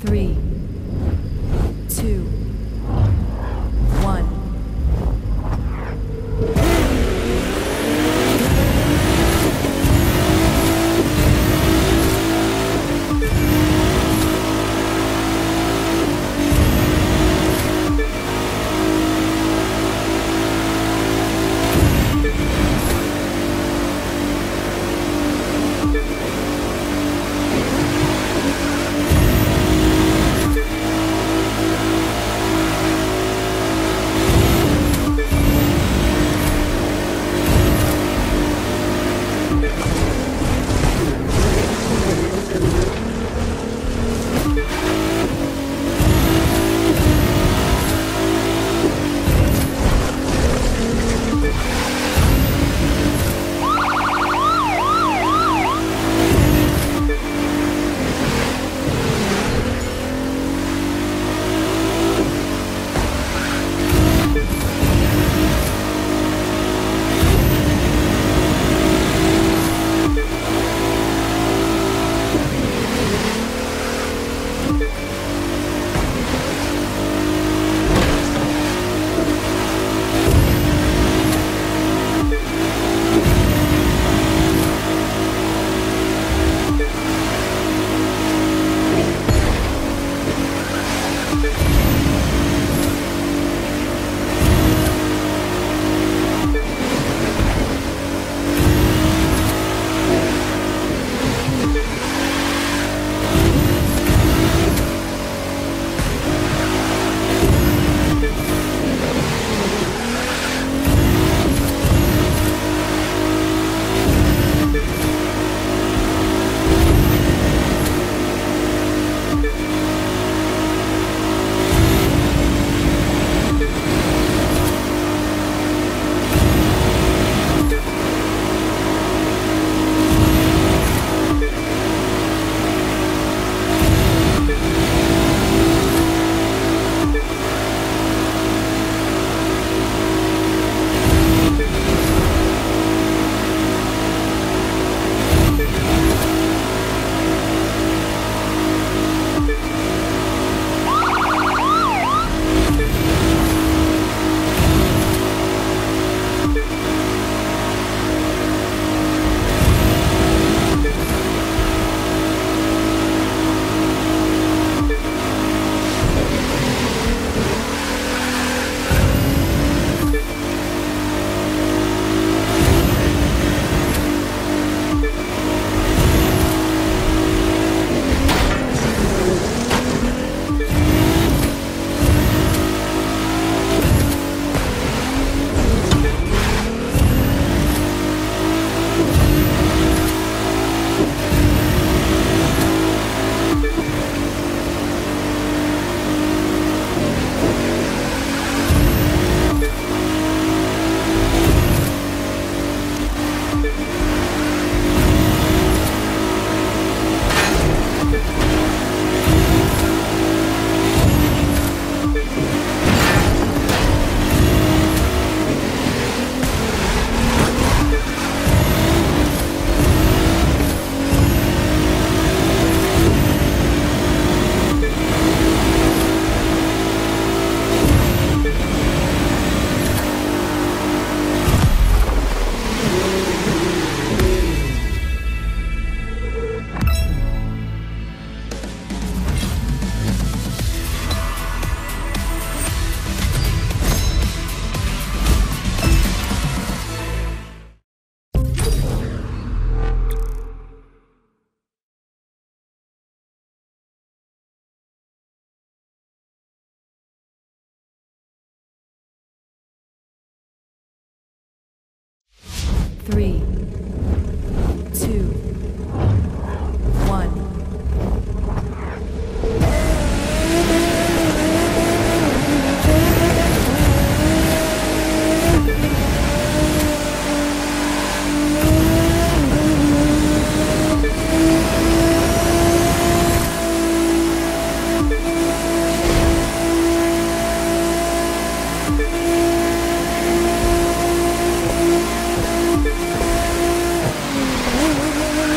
3, 2, 1. Three.